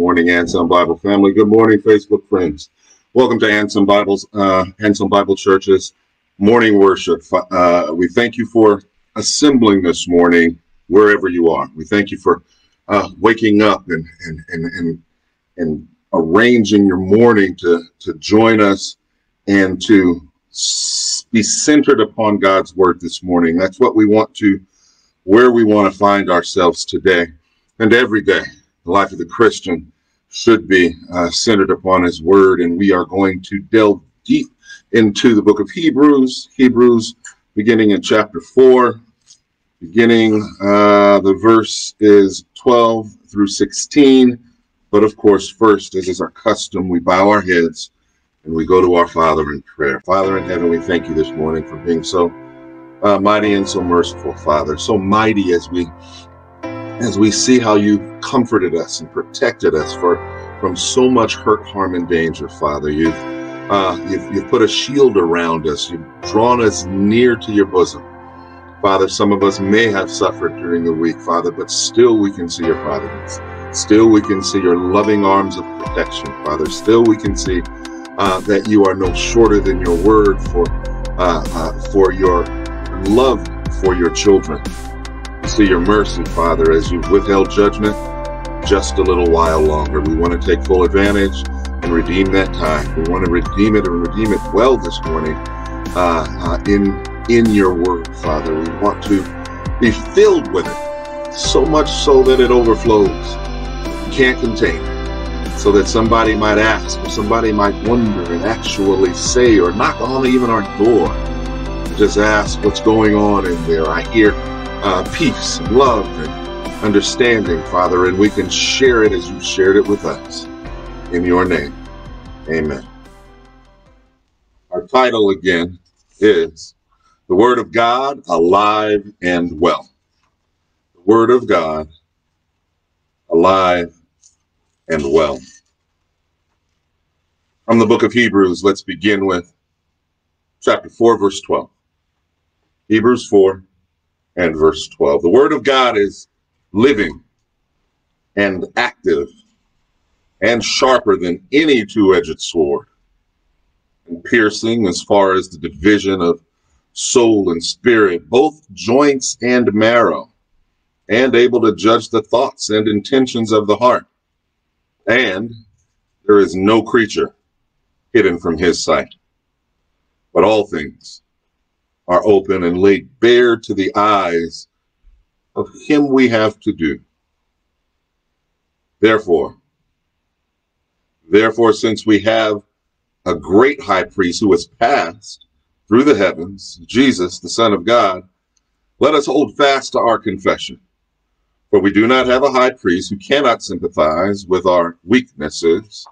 Morning, Anselm Bible family. Good morning, Facebook friends. Welcome to Anselm Bible Church's morning worship. We thank you for assembling this morning, wherever you are. We thank you for waking up and arranging your morning to join us and to be centered upon God's word this morning. That's what we want to, where we want to find ourselves today and every day. The life of the Christian should be centered upon his word, and we are going to delve deep into the book of Hebrews, beginning in chapter 4, beginning the verse is 12 through 16. But of course, first, as is our custom, we bow our heads and we go to our Father in prayer. Father in heaven, we thank you this morning for being so mighty and so merciful, Father. So mighty as we see how you comforted us and protected us from so much hurt, harm, and danger, Father. You've put a shield around us. You've drawn us near to your bosom. Father, some of us may have suffered during the week, Father, but still we can see your providence. Still we can see your loving arms of protection, Father. Still we can see that you are no shorter than your word for your love for your children. We see your mercy, Father, as you've withheld judgment just a little while longer. We want to take full advantage and redeem that time. We want to redeem it and redeem it well this morning in your word, Father. We want to be filled with it, so much so that it overflows. You can't contain it, so that somebody might ask, or somebody might wonder and actually say, or knock on even our door, just ask what's going on in there. I hear peace and love and understanding, Father, and we can share it as you shared it with us. In your name, amen. Our title again is The Word of God, Alive and Well. The Word of God, Alive and Well. From the book of Hebrews, let's begin with chapter 4, verse 12. Hebrews 4. And verse 12. The word of God is living and active and sharper than any two-edged sword, and piercing as far as the division of soul and spirit, both joints and marrow, and able to judge the thoughts and intentions of the heart. And there is no creature hidden from his sight, but all things are open and laid bare to the eyes of him we have to do. Therefore, since we have a great high priest who has passed through the heavens, Jesus, the Son of God, let us hold fast to our confession. For we do not have a high priest who cannot sympathize with our weaknesses,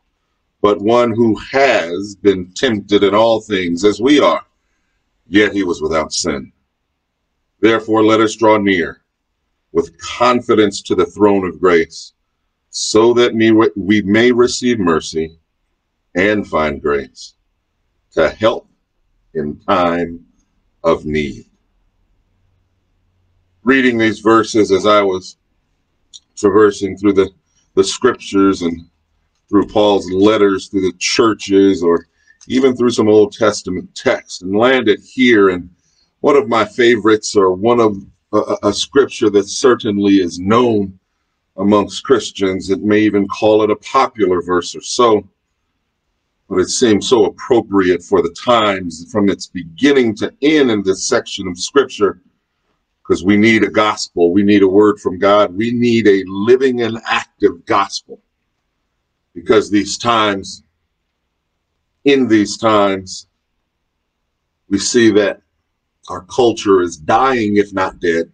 but one who has been tempted in all things as we are, yet he was without sin. Therefore, let us draw near with confidence to the throne of grace, so that we may receive mercy and find grace to help in time of need. Reading these verses as I was traversing through the scriptures and through Paul's letters, through the churches, or even through some Old Testament text, and landed here. And one of my favorites, or one of a scripture that certainly is known amongst Christians, it may even call it a popular verse or so, but it seems so appropriate for the times from its beginning to end in this section of scripture, because we need a gospel. We need a word from God. We need a living and active gospel, because in these times, we see that our culture is dying, if not dead.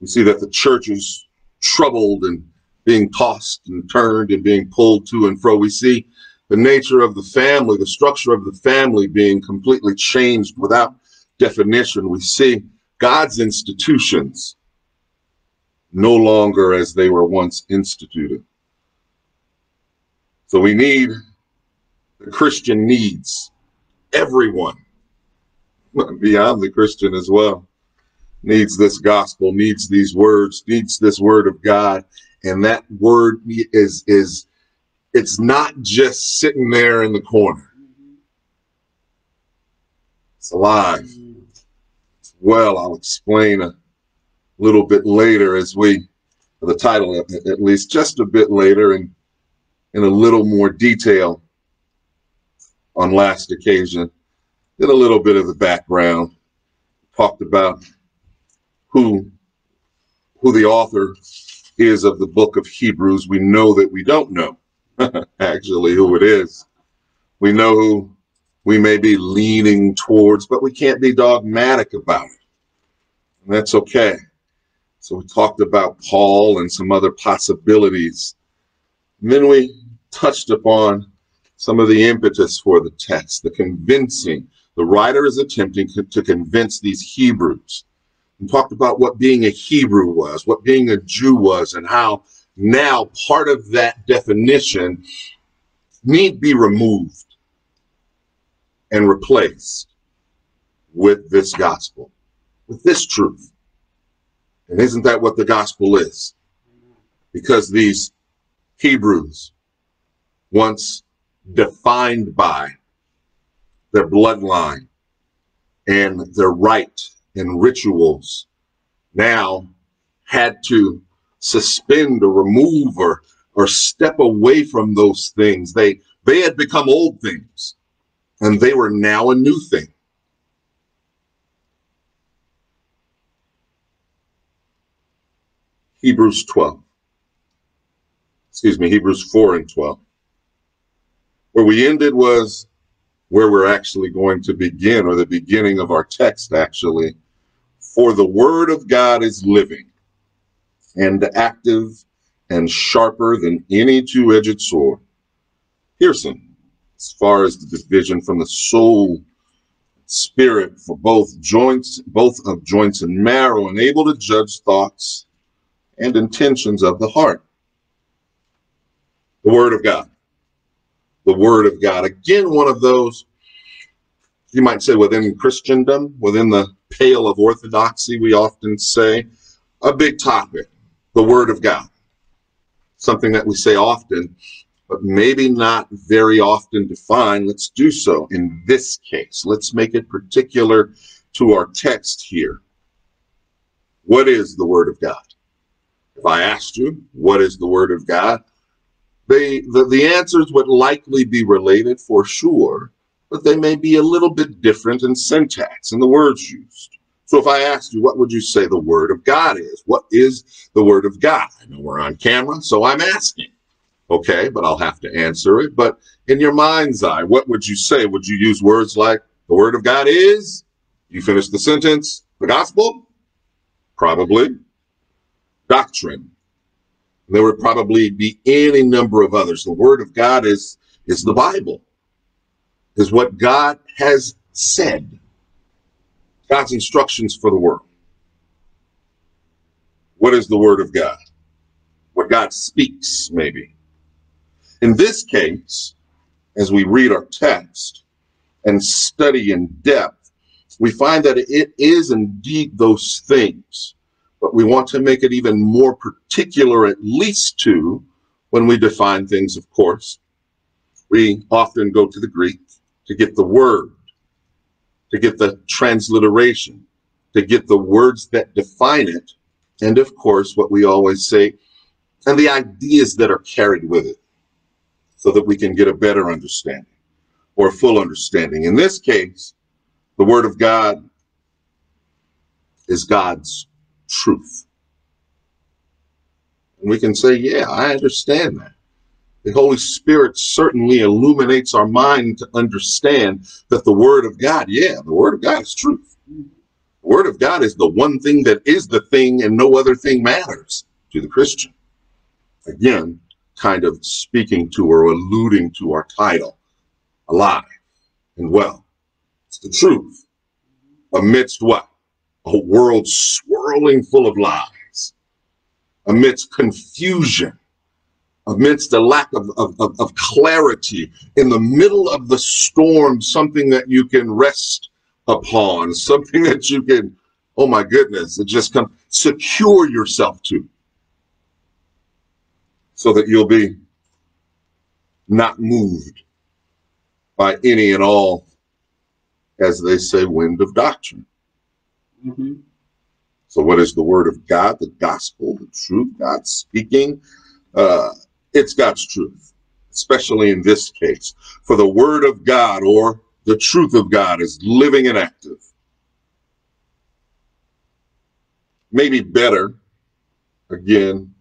We see that the church is troubled and being tossed and turned and being pulled to and fro. We see the nature of the family, the structure of the family being completely changed without definition. We see God's institutions no longer as they were once instituted. So we need... the Christian needs everyone, beyond the Christian as well, needs this gospel, needs these words, needs this word of God. And that word is it's not just sitting there in the corner. It's alive. Well, I'll explain a little bit later as we, the title at least, just a bit later and in a little more detail on last occasion. Did a little bit of the background, talked about who the author is of the book of Hebrews. We know that we don't know actually who it is. We know who we may be leaning towards, but we can't be dogmatic about it. And that's okay. So we talked about Paul and some other possibilities. And then we touched upon some of the impetus for the text, the convincing. The writer is attempting to convince these Hebrews, and talked about what being a Hebrew was, what being a Jew was, and how now part of that definition need be removed and replaced with this gospel, with this truth. And isn't that what the gospel is? Because these Hebrews, once defined by their bloodline and their rite and rituals, now had to suspend or remove or step away from those things. They had become old things, and they were now a new thing. Hebrews 4 and 12. Where we ended was where we're actually going to begin, or the beginning of our text actually. For the word of God is living and active and sharper than any two-edged sword, piercing as far as the division from the soul, spirit, for both of joints and marrow, and able to judge thoughts and intentions of the heart. The word of God. The word of God. Again, one of those, you might say, within Christendom, within the pale of orthodoxy, we often say, a big topic, the word of God. Something that we say often, but maybe not very often defined. Let's do so in this case. Let's make it particular to our text here. What is the word of God? If I asked you, what is the word of God? The answers would likely be related for sure, but they may be a little bit different in syntax and the words used. So if I asked you, what would you say the word of God is? What is the word of God? I know we're on camera, so I'm asking. Okay, but I'll have to answer it. But in your mind's eye, what would you say? Would you use words like, the word of God is? You finish the sentence, the gospel? Probably. Doctrine. There would probably be any number of others. The word of God is the Bible, is what God has said, God's instructions for the world. What is the word of God? What God speaks, maybe. In this case, as we read our text and study in depth, we find that it is indeed those things, but we want to make it even more particular, at least to when we define things, of course. We often go to the Greek to get the word, to get the transliteration, to get the words that define it, and of course, what we always say, and the ideas that are carried with it, so that we can get a better understanding or a full understanding. In this case, the word of God is God's truth. And we can say, yeah, I understand that. The Holy Spirit certainly illuminates our mind to understand that the word of God, yeah, the word of God is truth. The word of God is the one thing that is the thing, and no other thing matters to the Christian. Again, kind of speaking to or alluding to our title, alive and well. It's the truth amidst what? A world swirling full of lies, amidst confusion, amidst a lack of clarity, in the middle of the storm, something that you can rest upon, something that you can Oh my goodness, it just comes, secure yourself to, so that you'll be not moved by any and all, as they say, wind of doctrine. Mm-hmm. So what is the word of God? The gospel, the truth, God speaking. It's God's truth, especially in this case. For the word of God, or the truth of God, is living and active. Maybe better, again,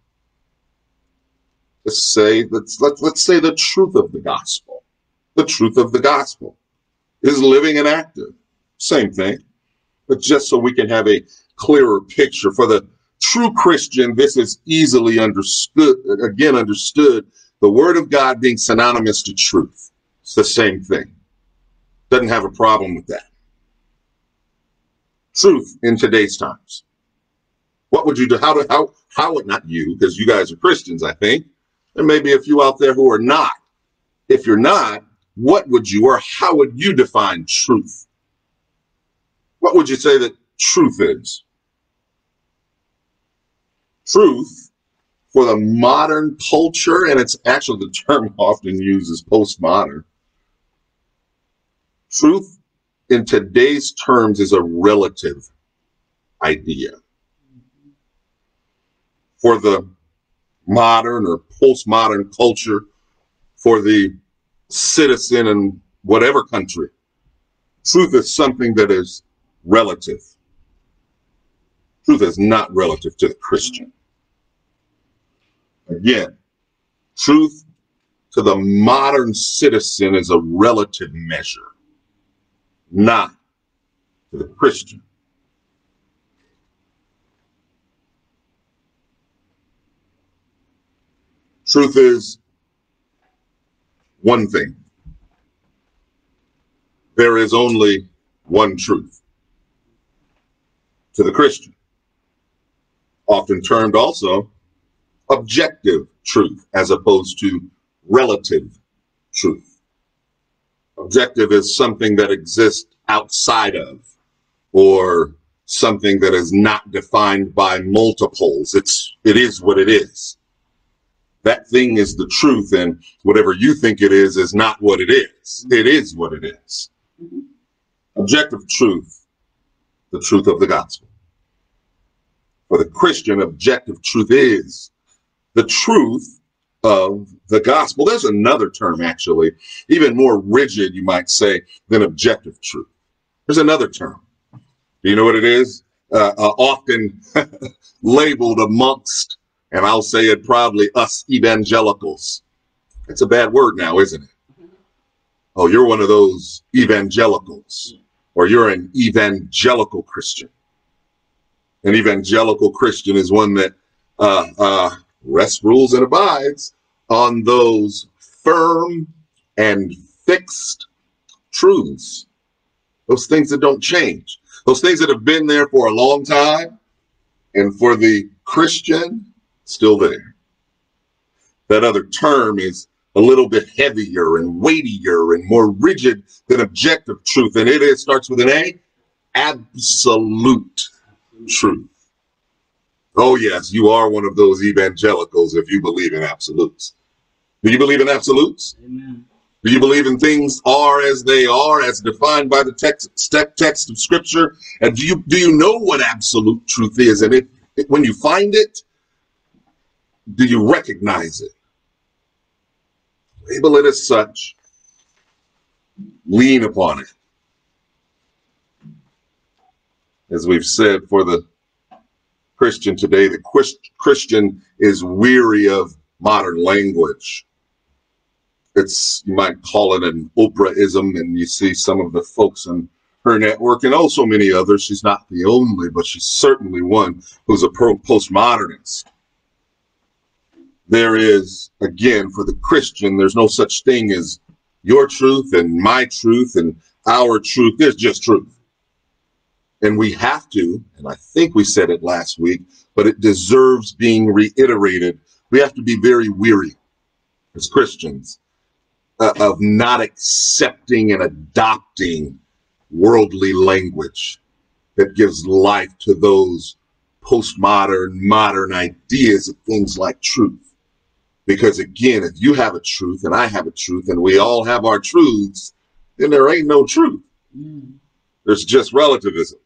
to say, let's say the truth of the gospel. The truth of the gospel is living and active. Same thing, but just so we can have a clearer picture. For the true Christian, this is easily understood, again, understood, the word of God being synonymous to truth. It's the same thing. Doesn't have a problem with that. Truth in today's times. What would you do? How would, not you, because you guys are Christians, I think. There may be a few out there who are not. If you're not, what would you, or how would you define truth? What would you say that truth is? Truth, for the modern culture, and it's actually the term often used is postmodern. Truth in today's terms is a relative idea. For the modern or postmodern culture, for the citizen in whatever country, truth is something that is relative. Truth is not relative to the Christian. Again, truth to the modern citizen is a relative measure, not to the Christian. Truth is one thing. There is only one truth to the Christian, often termed also objective truth as opposed to relative truth. Objective is something that exists outside of, or something that is not defined by multiples. It is what it is. That thing is the truth, and whatever you think it is not what it is. It is what it is. Objective truth, the truth of the gospel. For the Christian, objective truth is the truth of the gospel. There's another term, actually, even more rigid, you might say, than objective truth. There's another term. Do you know what it is? Often labeled amongst, and I'll say it probably, us evangelicals. It's a bad word now, isn't it? Oh, you're one of those evangelicals, or you're an evangelical Christian. An evangelical Christian is one that rests, rules, and abides on those firm and fixed truths, those things that don't change, those things that have been there for a long time, and for the Christian, still there. That other term is a little bit heavier and weightier and more rigid than objective truth, and it starts with an A, absolute truth. Oh yes, you are one of those evangelicals if you believe in absolutes. Do you believe in absolutes? Amen. Do you believe in things are as they are, as defined by the text of Scripture? And do you know what absolute truth is? And when you find it, do you recognize it? Label it as such. Lean upon it. As we've said, for the Christian today, the Christian is weary of modern language. It's, you might call it an Oprahism, and you see some of the folks in her network and also many others. She's not the only, but she's certainly one who's a postmodernist. There is, again, for the Christian, there's no such thing as your truth and my truth and our truth. There's just truth. And we have to, and I think we said it last week, but it deserves being reiterated. We have to be very weary as Christians of not accepting and adopting worldly language. that gives life to those postmodern, modern ideas of things like truth. Because again, if you have a truth and I have a truth and we all have our truths, then there ain't no truth. There's just relativism.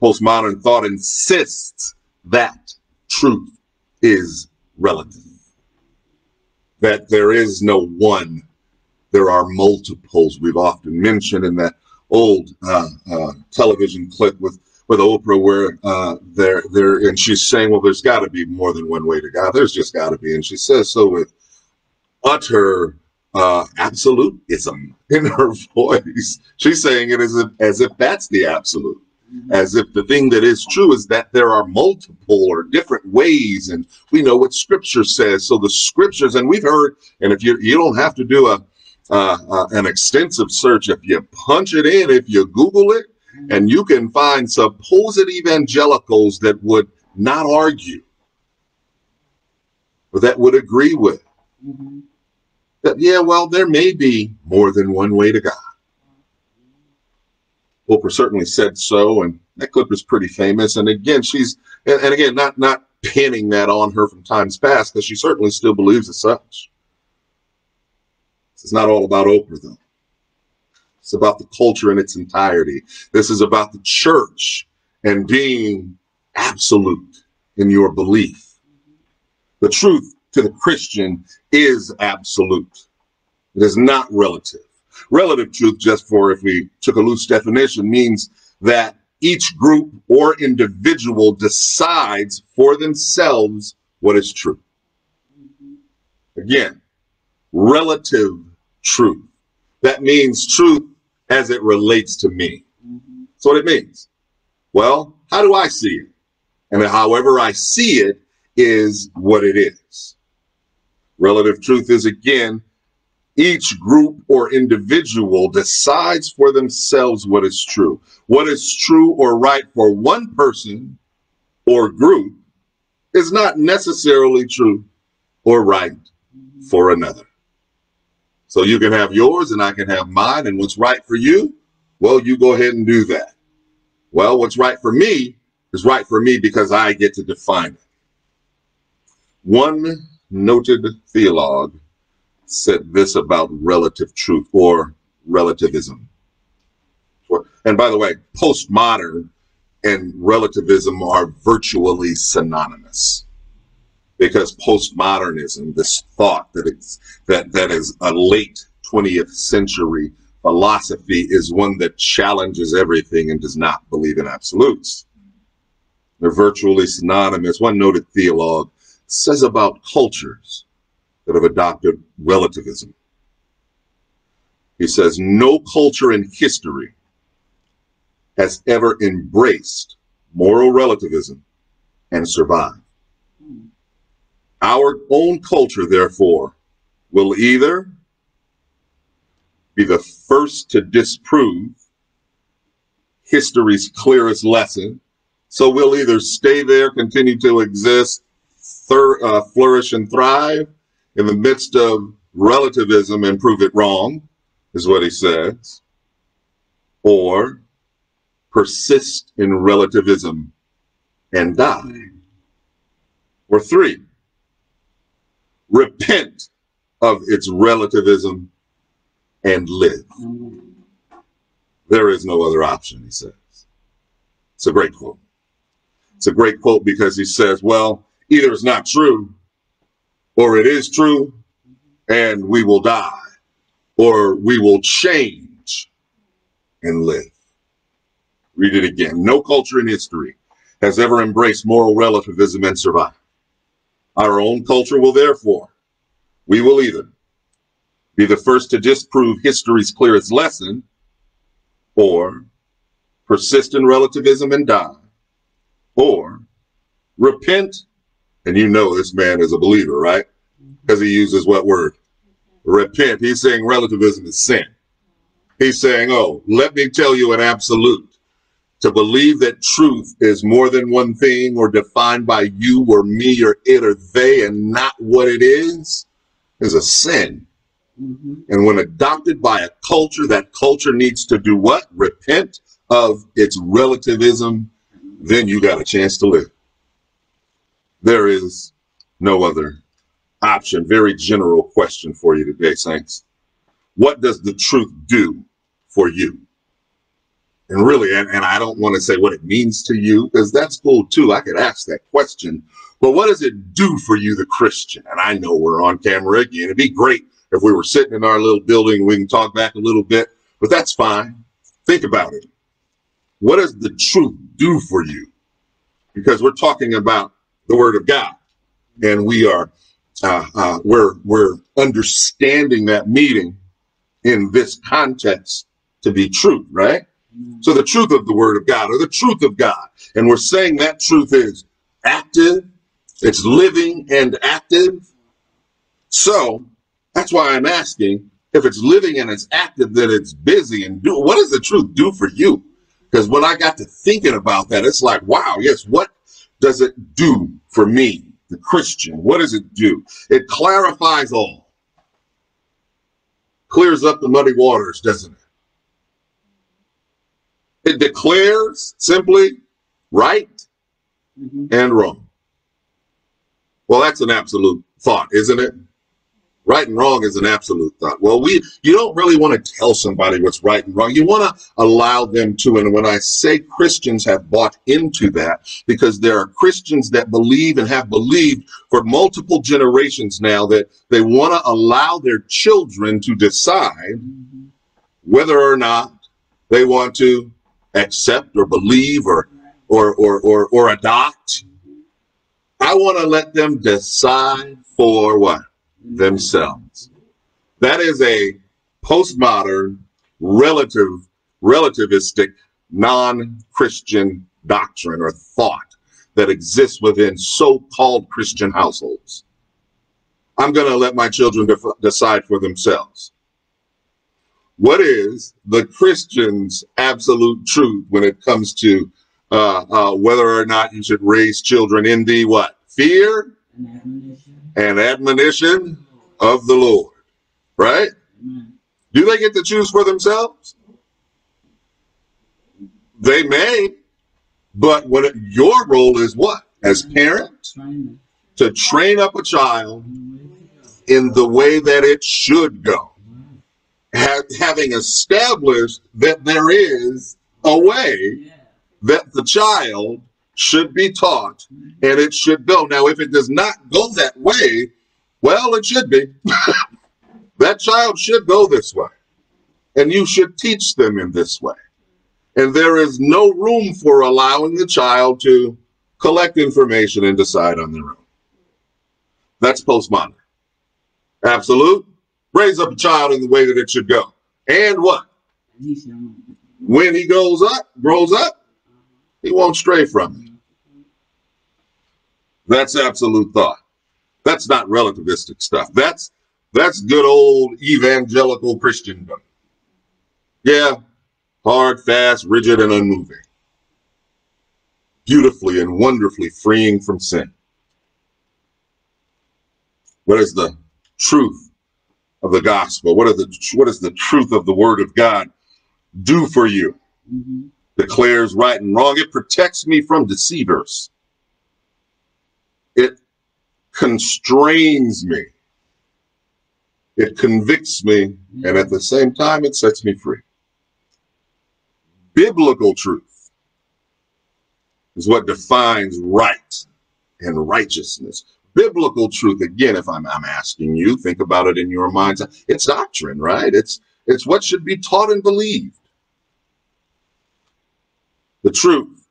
Postmodern thought insists that truth is relative, that there is no one, there are multiples. We've often mentioned in that old television clip with Oprah where there and she's saying, well, there's got to be more than one way to God. There's just got to be. And she says so with utter absolutism in her voice. She's saying it as if that's the absolute. As if the thing that is true is that there are multiple or different ways, and we know what Scripture says. So the Scriptures, and we've heard, and if you don't have to do an extensive search. If you punch it in, if you Google it, and you can find supposed evangelicals that would not argue, or that would agree with that. Yeah, well, there may be more than one way to God. Oprah certainly said so, and that clip is pretty famous. And again, she's, and again, not pinning that on her from times past, because she certainly still believes as such. It's not all about Oprah, though. It's about the culture in its entirety. This is about the church and being absolute in your belief. The truth to the Christian is absolute. It is not relative. Relative truth, just for if we took a loose definition, means that each group or individual decides for themselves what is true. Again, relative truth. That means truth as it relates to me. That's what it means. Well, how do I see it? And however I see it is what it is. Relative truth is, again, each group or individual decides for themselves what is true. What is true or right for one person or group is not necessarily true or right for another. So you can have yours and I can have mine, and what's right for you, well, you go ahead and do that. Well, what's right for me is right for me because I get to define it. One noted theologue said this about relative truth or relativism. And by the way, postmodern and relativism are virtually synonymous, because postmodernism, this thought that is a late 20th century philosophy, is one that challenges everything and does not believe in absolutes. They're virtually synonymous. One noted theologue says about cultures that have adopted relativism. He says, no culture in history has ever embraced moral relativism and survived. Our own culture, therefore, will either be the first to disprove history's clearest lesson, so we'll either stay there, continue to exist, flourish and thrive, in the midst of relativism and prove it wrong, is what he says, or persist in relativism and die. Or three, repent of its relativism and live. There is no other option, he says. It's a great quote. It's a great quote because he says, well, either it's not true, or it is true, and we will die, or we will change and live. Read it again. No culture in history has ever embraced moral relativism and survived. Our own culture will therefore, we will either be the first to disprove history's clearest lesson, or persist in relativism and die, or repent. And you know this man is a believer, right? Because he uses what word? Repent. He's saying relativism is sin. He's saying, oh, let me tell you an absolute. To believe that truth is more than one thing or defined by you or me or it or they and not what it is a sin. And when adopted by a culture, that culture needs to do what? Repent of its relativism, then you got a chance to live. There is no other option. Very general question for you today, saints. What does the truth do for you? And really, and I don't want to say what it means to you, because that's cool too. I could ask that question, but what does it do for you, the Christian? And I know we're on camera again. It'd be great if we were sitting in our little building, we can talk back a little bit, but that's fine. Think about it. What does the truth do for you? Because we're talking about the Word of God, and we are we're understanding that meaning in this context to be true, right? So the truth of the Word of God, or the truth of God. And we're saying that truth is active. It's living and active. So that's why I'm asking, if it's living and it's active, then it's busy and do. What does the truth do for you? Because when I got to thinking about that, it's like, wow, yes, what does it do for me, the Christian? What does it do? It clarifies all. Clears up the muddy waters, doesn't it? It declares simply right and wrong. Well, that's an absolute thought, isn't it? Right and wrong is an absolute thought. Well, you don't really want to tell somebody what's right and wrong. You want to allow them to. And when I say Christians have bought into that, because there are Christians that believe and have believed for multiple generations now that they want to allow their children to decide whether or not they want to accept or believe or adopt. I want to let them decide for what? Themselves. That is a postmodern, relativistic, non-Christian doctrine or thought that exists within so-called Christian households. I'm going to let my children decide for themselves. What is the Christian's absolute truth when it comes to whether or not you should raise children in the what? Fear and admonition of the Lord, right? Amen. Do they get to choose for themselves? They may, but what your role is what? As parent, to train up a child in the way that it should go. Having established that there is a way that the child should be taught and it should go. Now, if it does not go that way, well, it should be. That child should go this way, and you should teach them in this way. And there is no room for allowing the child to collect information and decide on their own. That's postmodern. Absolute. Raise up a child in the way that it should go. And what? When he grows up, he won't stray from it. That's absolute thought. That's not relativistic stuff. That's good old evangelical Christendom. Yeah, hard, fast, rigid, and unmoving. Beautifully and wonderfully freeing from sin. What is the truth of the gospel? What is the truth of the Word of God do for you? Declares right and wrong. It protects me from deceivers. It constrains me. It convicts me, and at the same time, it sets me free. Biblical truth is what defines right and righteousness. Biblical truth, again, if I'm asking you, think about it in your minds. It's doctrine, right? It's what should be taught and believed. The truth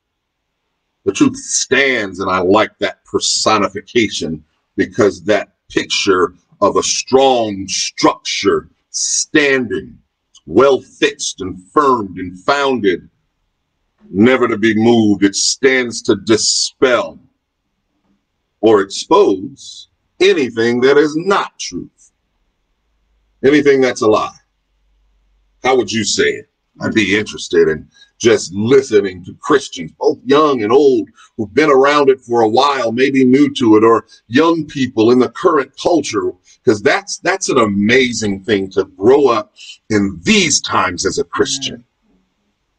stands, and I like that personification, because that picture of a strong structure standing, well fixed and firmed and founded, never to be moved. It stands to dispel or expose anything that is not truth, anything that's a lie. How would you say it? I'd be interested in just listening to Christians, both young and old, who've been around it for a while, maybe new to it, or young people in the current culture, because that's an amazing thing to grow up in these times as a Christian.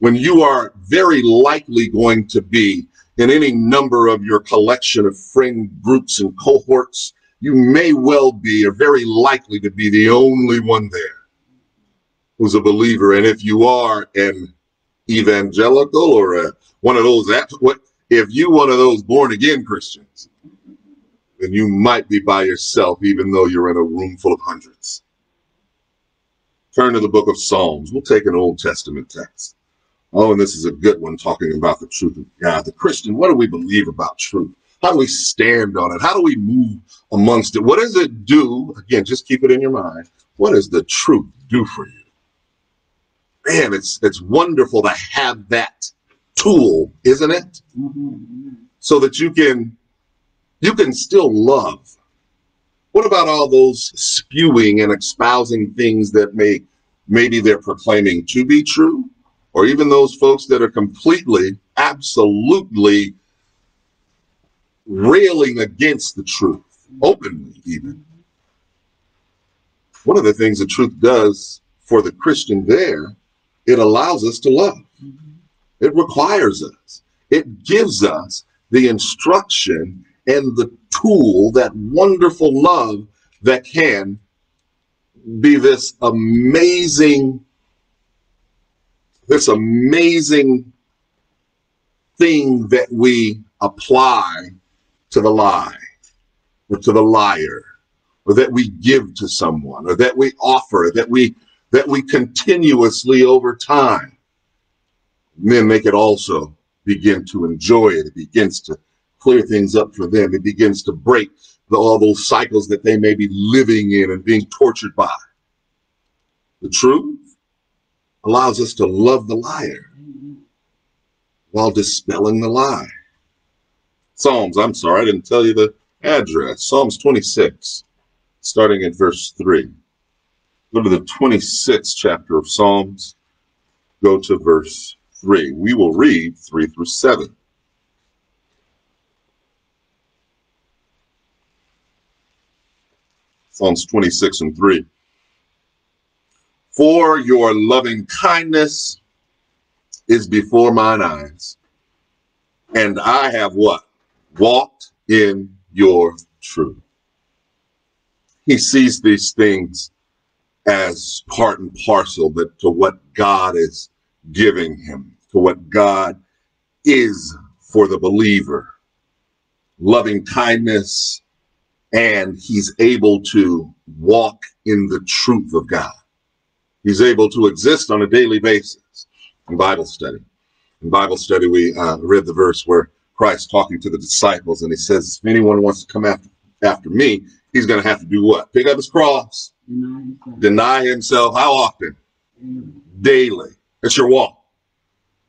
when you are very likely going to be in any number of your collection of friend groups and cohorts, you may well be or very likely to be the only one there who's a believer. And if you are an evangelical or one of those, if you one of those born again Christians, then you might be by yourself, even though you're in a room full of hundreds. Turn to the book of Psalms. We'll take an Old Testament text. Oh, and this is a good one, talking about the truth of God. The Christian, what do we believe about truth? How do we stand on it? How do we move amongst it? What does it do? Again, just keep it in your mind. What does the truth do for you? Man, it's wonderful to have that tool, isn't it? So that you can still love. What about all those spewing and espousing things that maybe they're proclaiming to be true? Or even those folks that are completely, absolutely railing against the truth, openly even. One of the things the truth does for the Christian there, it allows us to love. It requires us. It gives us the instruction and the tool, that wonderful love that can be this amazing thing that we apply to the lie or to the liar, or that we give to someone, or that we offer, that we continuously over time. And then they could also begin to enjoy it. It begins to clear things up for them. It begins to break all those cycles that they may be living in and being tortured by. The truth allows us to love the liar while dispelling the lie. Psalms, I'm sorry, I didn't tell you the address. Psalms 26, starting at verse 3. Go to the 26th chapter of Psalms. Go to verse 3. We will read 3 through 7. Psalms 26 and 3. For your loving kindness is before mine eyes, and I have what? Walked in your truth. He sees these things as part and parcel, but to what God is giving him, to what God is for the believer. Loving kindness, and he's able to walk in the truth of God. He's able to exist on a daily basis. In Bible study, we read the verse where Christ talking to the disciples, and he says, if anyone wants to come after me, he's going to have to do what? Pick up his cross. Deny himself. How often? Daily. It's your walk.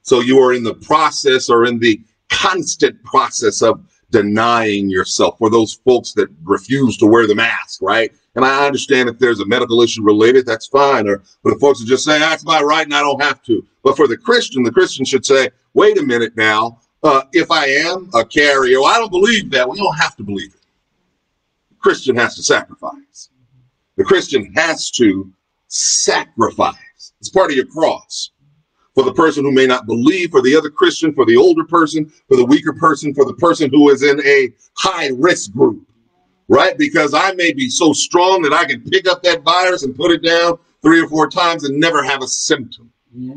So you are in the process, or in the constant process, of denying yourself. For those folks that refuse to wear the mask, right? And I understand if there's a medical issue related, that's fine. Or for the folks that just say, that's my right and I don't have to. But for the Christian should say, wait a minute now, if I am a carrier, well, I don't believe that. Well, you don't have to believe it. The Christian has to sacrifice. The Christian has to sacrifice. It's part of your cross. For the person who may not believe, for the other Christian, for the older person, for the weaker person, for the person who is in a high-risk group, right? Because I may be so strong that I can pick up that virus and put it down 3 or 4 times and never have a symptom. Yeah.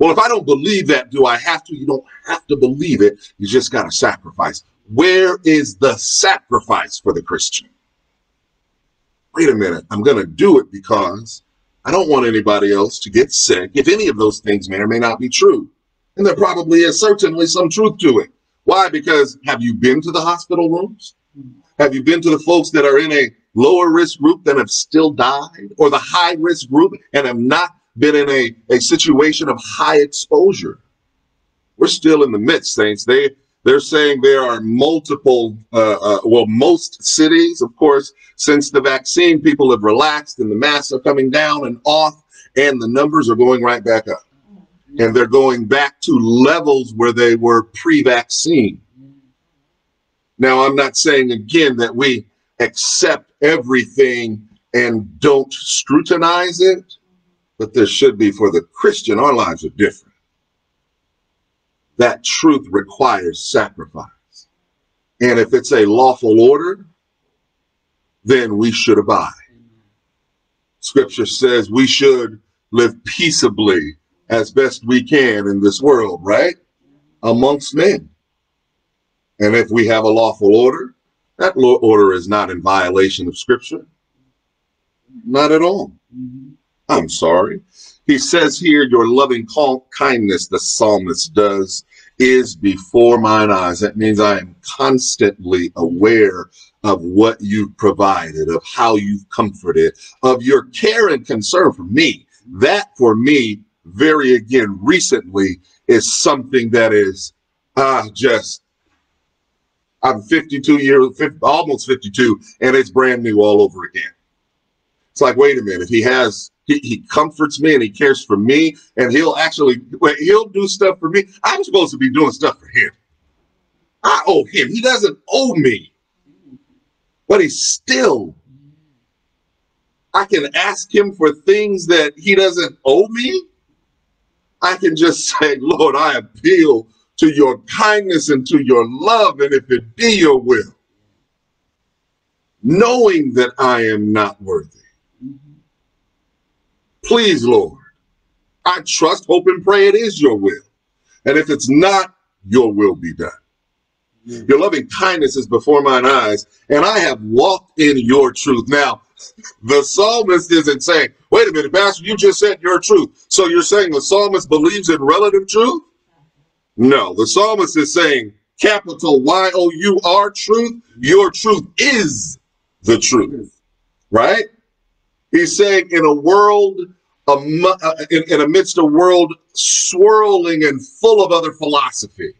Well, if I don't believe that, do I have to? You don't have to believe it. You just got to sacrifice. Where is the sacrifice for the Christian? Wait a minute. I'm going to do it because I don't want anybody else to get sick, if any of those things may or may not be true. And there probably is certainly some truth to it. Why? Because have you been to the hospital rooms? Have you been to the folks that are in a lower risk group that have still died, or the high risk group and have not been in a situation of high exposure? We're still in the midst, saints. They're saying there are multiple, most cities, of course, since the vaccine, people have relaxed and the masks are coming down and off, and the numbers are going right back up. And they're going back to levels where they were pre-vaccine. Now, I'm not saying, again, that we accept everything and don't scrutinize it, but there should be, for the Christian, our lives are different. that truth requires sacrifice. And if it's a lawful order, then we should abide. Scripture says we should live peaceably as best we can in this world, right? Amongst men. And if we have a lawful order, that order is not in violation of Scripture. Not at all. I'm sorry. He says here, your loving kindness, the psalmist does, is before mine eyes. That means I am constantly aware of what you've provided, of how you've comforted, of your care and concern for me. That for me, very again, recently, is something that is I'm 52 years, almost 52, and it's brand new all over again. It's like, wait a minute, he comforts me and he cares for me, and he'll do stuff for me. I'm supposed to be doing stuff for him. I owe him. He doesn't owe me. But I can ask him for things that he doesn't owe me. I can just say, Lord, I appeal to your kindness and to your love, and if it be your will, knowing that I am not worthy. Please, Lord, I trust, hope, and pray it is your will. And if it's not, your will be done. Your loving kindness is before mine eyes, and I have walked in your truth. Now, the psalmist isn't saying, wait a minute, Pastor, you just said your truth. So you're saying the psalmist believes in relative truth? No, the psalmist is saying, capital Y-O-U-R, truth. Your truth is the truth, right? He's saying amidst a world swirling and full of other philosophy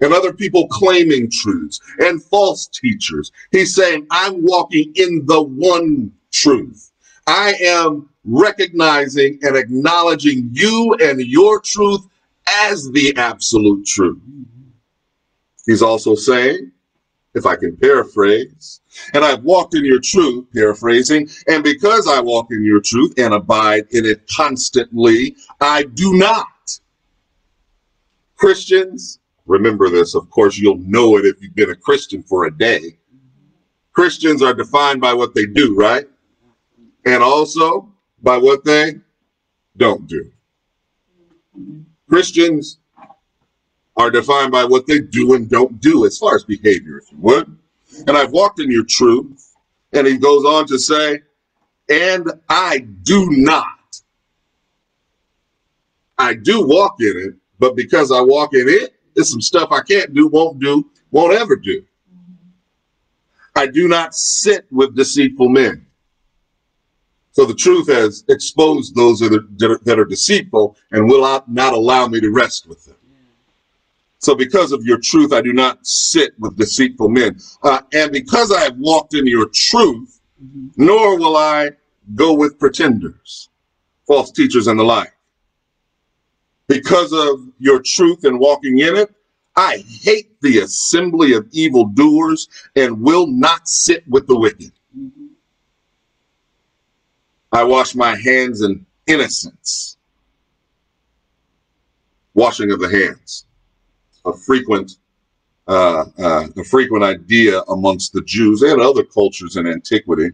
and other people claiming truths and false teachers, he's saying, I'm walking in the one truth. I am recognizing and acknowledging you and your truth as the absolute truth. He's also saying, if I can paraphrase, and I've walked in your truth, paraphrasing, and because I walk in your truth and abide in it constantly, I do not. Christians, remember this, of course, you'll know it if you've been a Christian for a day. Christians are defined by what they do, right? And also by what they don't do. Christians are defined by what they do and don't do as far as behavior, if you would. And I've walked in your truth. And he goes on to say, and I do not. I do walk in it, but because I walk in it, there's some stuff I can't do, won't ever do. I do not sit with deceitful men. So the truth has exposed those that are deceitful and will not allow me to rest with them. So because of your truth, I do not sit with deceitful men. And because I have walked in your truth, nor will I go with pretenders, false teachers and the like. Because of your truth and walking in it, I hate the assembly of evildoers and will not sit with the wicked. I wash my hands in innocence. Washing of the hands. A frequent idea amongst the Jews and other cultures in antiquity.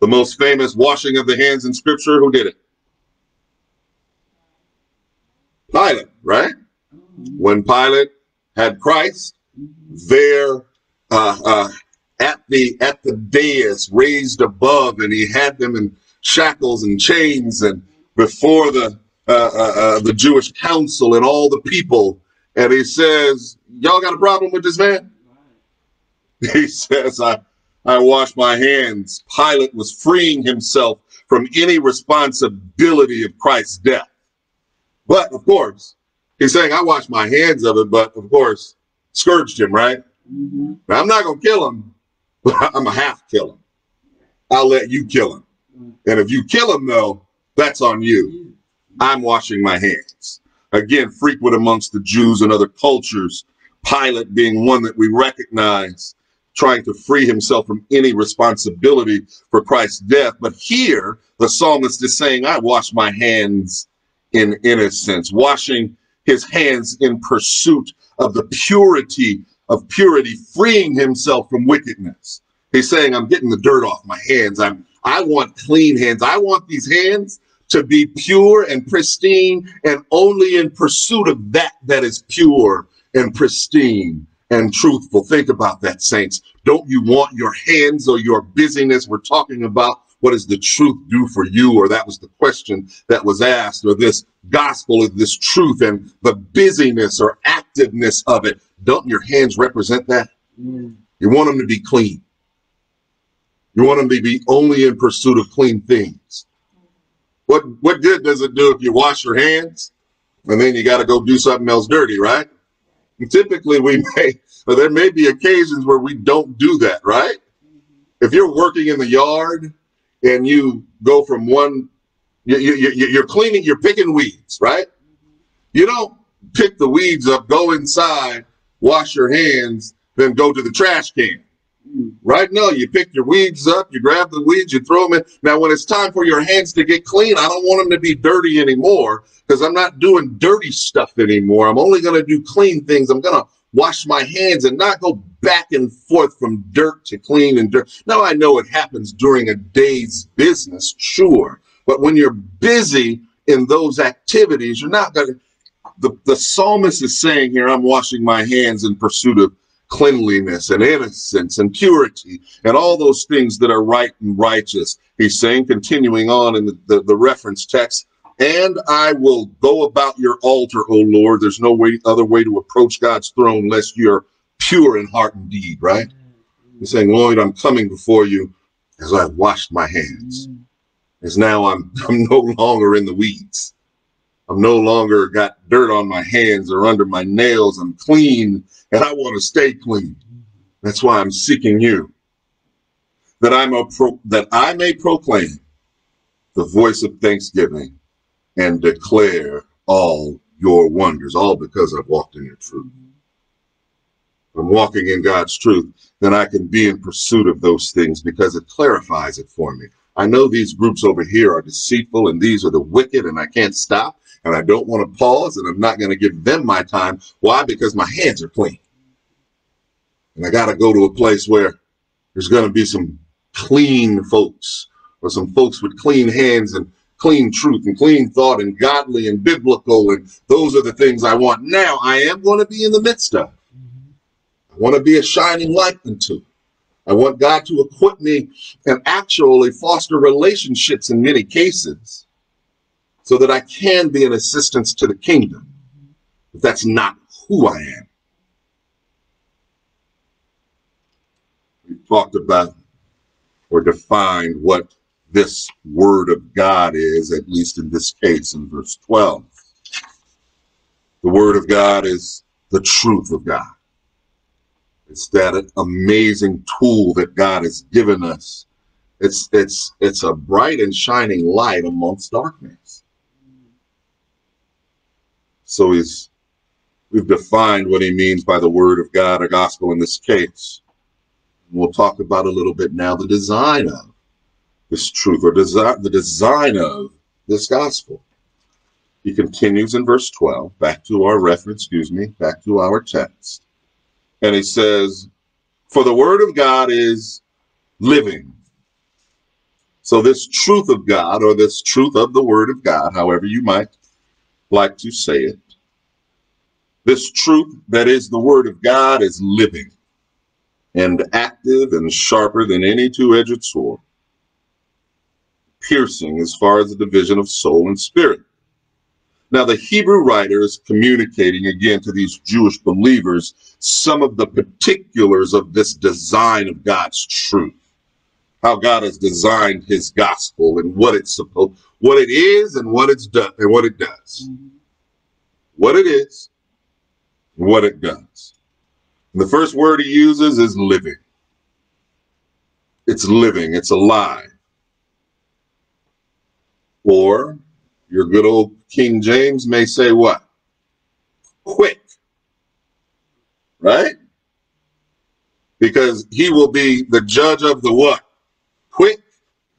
The most famous washing of the hands in Scripture, who did it? Pilate, right? When Pilate had Christ there at the dais raised above, and he had them in shackles and chains, and before the Jewish council and all the people. And he says, y'all got a problem with this man? He says, I wash my hands. Pilate was freeing himself from any responsibility of Christ's death. But, of course, he's saying, I wash my hands of it, but, of course, scourged him, right? Now, I'm not going to kill him, but I'm going to half kill him. I'll let you kill him. And if you kill him, though, that's on you. I'm washing my hands. Again, frequent amongst the Jews and other cultures, Pilate being one that we recognize, trying to free himself from any responsibility for Christ's death. But here, the psalmist is saying, I wash my hands in innocence, washing his hands in pursuit of the purity of purity, freeing himself from wickedness. He's saying, I'm getting the dirt off my hands. I want clean hands. I want these hands to be pure and pristine, and only in pursuit of that is pure and pristine and truthful. Think about that, saints. Don't you want your hands or your busyness? We're talking about what does the truth do for you? Or that was the question that was asked, or this gospel, or this truth, and the busyness or activeness of it. Don't your hands represent that? You want them to be clean. You want them to be only in pursuit of clean things. What good does it do if you wash your hands and then you got to go do something else dirty, right? And typically there may be occasions where we don't do that, right? If you're working in the yard and you go from one, you're cleaning, you're picking weeds, right? You don't pick the weeds up, go inside, wash your hands, then go to the trash can. Right now, you pick your weeds up, you grab the weeds, you throw them in. Now, when it's time for your hands to get clean, I don't want them to be dirty anymore, because I'm not doing dirty stuff anymore. I'm only going to do clean things. I'm going to wash my hands and not go back and forth from dirt to clean and dirt. Now, I know it happens during a day's business, sure. But when you're busy in those activities, you're not going to. The psalmist is saying here, I'm washing my hands in pursuit of cleanliness and innocence and purity and all those things that are right and righteous. He's saying, continuing on in the reference text, and I will go about your altar, O Lord. There's no other way to approach God's throne unless you're pure in heart and deed, right? He's saying, Lord, I'm coming before you as I've washed my hands. As now I'm no longer in the weeds. I'm no longer got dirt on my hands or under my nails. I'm clean, and I want to stay clean. That's why I'm seeking you, that I may proclaim the voice of thanksgiving and declare all your wonders, all because I've walked in your truth. If I'm walking in God's truth, then I can be in pursuit of those things because it clarifies it for me. I know these groups over here are deceitful, and these are the wicked, and I can't stop, and I don't want to pause, and I'm not going to give them my time. Why? Because my hands are clean. And I got to go to a place where there's going to be some clean folks, or some folks with clean hands and clean truth and clean thought and godly and biblical, and those are the things I want. Now I am going to be in the midst of. I want to be a shining light unto it. I want God to equip me and actually foster relationships in many cases so that I can be an assistance to the kingdom. But that's not who I am. We've talked about or defined what this word of God is, at least in this case, in verse 12. The word of God is the truth of God. It's that amazing tool that God has given us. It's a bright and shining light amongst darkness. So we've defined what he means by the word of God, or gospel in this case. We'll talk about a little bit now the design of this truth, or the design of this gospel. He continues in verse 12, back to our text. And he says, for the word of God is living. So this truth of God, or this truth of the word of God, however you might like to say it, this truth that is the word of God is living and active and sharper than any two-edged sword, piercing as far as the division of soul and spirit. Now, the Hebrew writer is communicating again to these Jewish believers some of the particulars of this design of God's truth, how God has designed his gospel and what it is and what it does, what it is, and what it does. And the first word he uses is living. It's living. It's alive. Or your good old King James may say what? Quick, right? Because he will be the judge of the what? Quick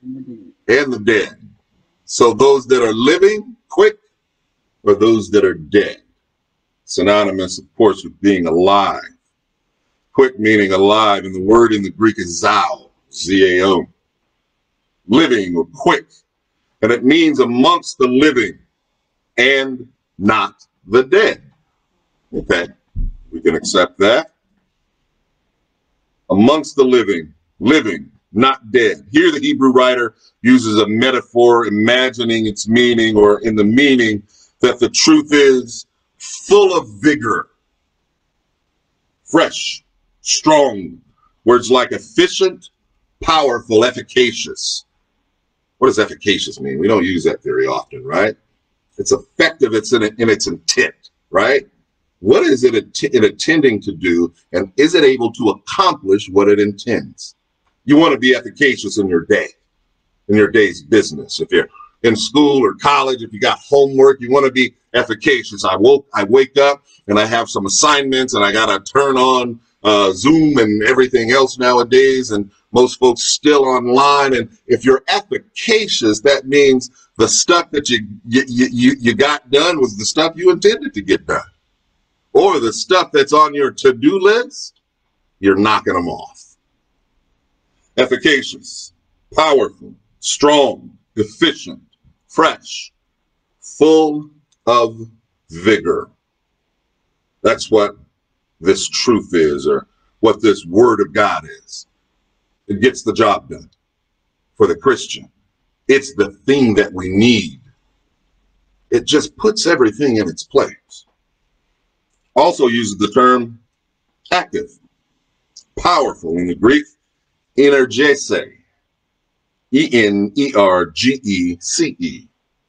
and the dead. So those that are living, quick, or those that are dead. synonymous, of course, with being alive. Quick meaning alive, and the word in the Greek is zao, Z-A-O, living or quick. And it means amongst the living and not the dead. Okay, we can accept that. Amongst the living, living, not dead. Here the Hebrew writer uses a metaphor, imagining its meaning, or in the meaning that the truth is full of vigor, fresh, strong, words like efficient, powerful, efficacious. What does efficacious mean? We don't use that very often, right? It's effective, it's in its intent, right? What is it intending to do, and is it able to accomplish what it intends? You want to be efficacious in your day, in your day's business. If you're in school or college, if you got homework, you want to be efficacious. I wake up and I have some assignments, and I got to turn on Zoom and everything else nowadays, and most folks still online. And if you're efficacious, that means the stuff that you got done was the stuff you intended to get done. Or the stuff that's on your to-do list, you're knocking them off. Efficacious, powerful, strong, efficient, fresh, full of vigor. That's what this truth is, or what this word of God is. It gets the job done for the Christian. It's the thing that we need. It just puts everything in its place. Also uses the term active, powerful in the Greek, energese, E-N-E-R-G-E-C-E,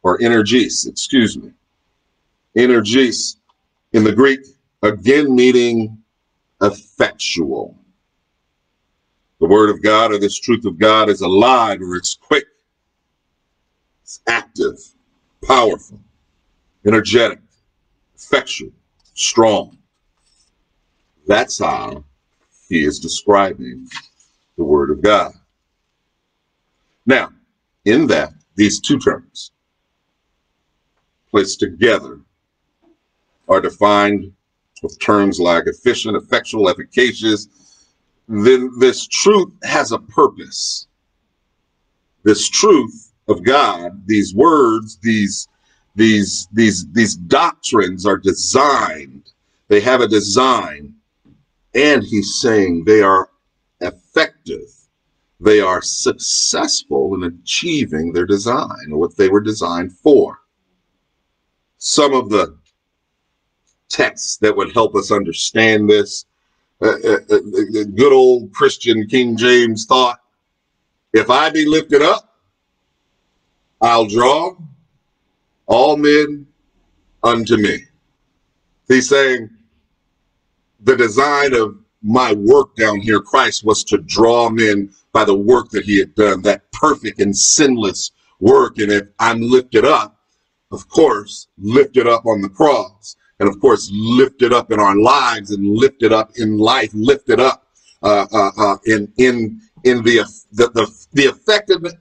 or energese, excuse me. Energese in the Greek, again meaning effectual. The word of God, or this truth of God, is alive, or it's quick, it's active, powerful, energetic, effectual, strong. That's how he is describing the word of God. Now, in that, these two terms placed together are defined with terms like efficient, effectual, efficacious. Then this truth has a purpose. This truth of God, these words, these doctrines are designed. They have a design, and he's saying they are effective. They are successful in achieving their design, or what they were designed for. Some of the texts that would help us understand this, good old Christian King James thought, if I be lifted up, I'll draw all men unto me. He's saying the design of my work down here, Christ, was to draw men by the work that he had done, that perfect and sinless work. And if I'm lifted up, of course, lifted up on the cross, and of course, lifted up in our lives, and lifted up in life, lifted up in the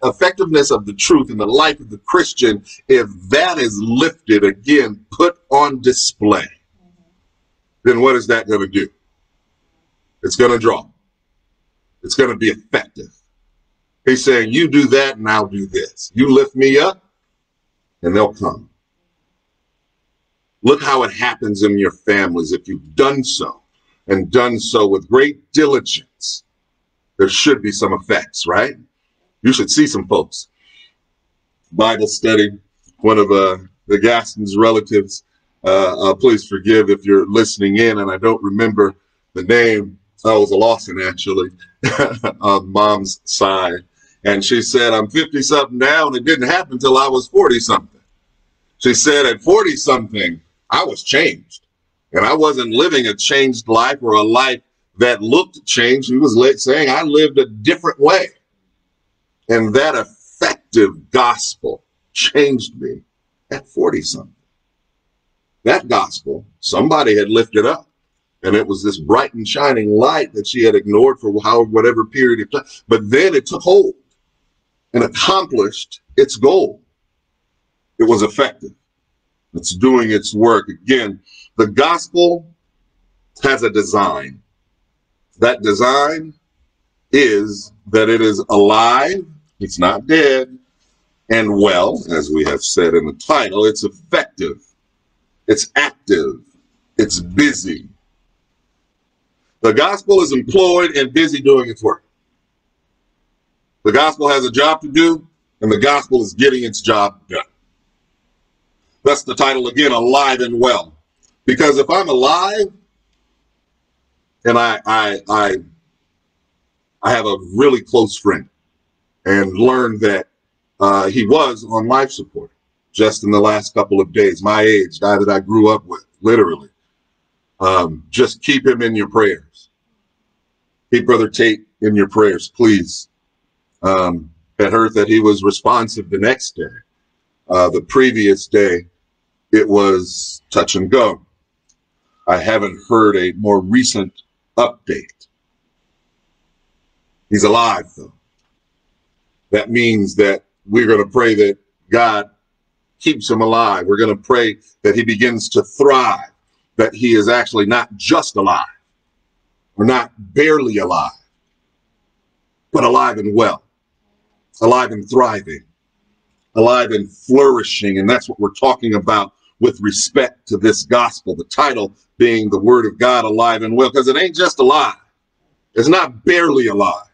effectiveness of the truth in the life of the Christian, if that is lifted, again, put on display, then what is that going to do? It's going to draw. It's going to be effective. He's saying, you do that and I'll do this. You lift me up and they'll come. Look how it happens in your families. If you've done so, and done so with great diligence, there should be some effects, right? You should see some folks. Bible study, one of the Gaston's relatives, please forgive if you're listening in and I don't remember the name. I was a Lawson, actually, on Mom's side. And she said, I'm 50-something now, and it didn't happen until I was 40-something. She said, at 40-something, I was changed. And I wasn't living a changed life or a life that looked changed. She was saying I lived a different way. And that effective gospel changed me at 40-something. That gospel, somebody had lifted up. And it was this bright and shining light that she had ignored for however, whatever period of time. But then it took hold and accomplished its goal. It was effective. It's doing its work. Again, the gospel has a design. That design is that it is alive, it's not dead, and well, as we have said in the title, it's effective, it's active, it's busy. The gospel is employed and busy doing its work. The gospel has a job to do, and the gospel is getting its job done. That's the title again, Alive and Well. Because if I'm alive, and I have a really close friend, and learned that he was on life support just in the last couple of days, my age, guy that I grew up with, literally. Just keep him in your prayers. Keep Brother Tate in your prayers, please. Had heard that he was responsive the next day. The previous day, it was touch and go. I haven't heard a more recent update. He's alive, though. That means that we're going to pray that God keeps him alive. We're going to pray that he begins to thrive, that he is actually not just alive or not barely alive, but alive and well, alive and thriving, alive and flourishing. And that's what we're talking about with respect to this gospel, the title being the Word of God, Alive and Well, because it ain't just alive. It's not barely alive.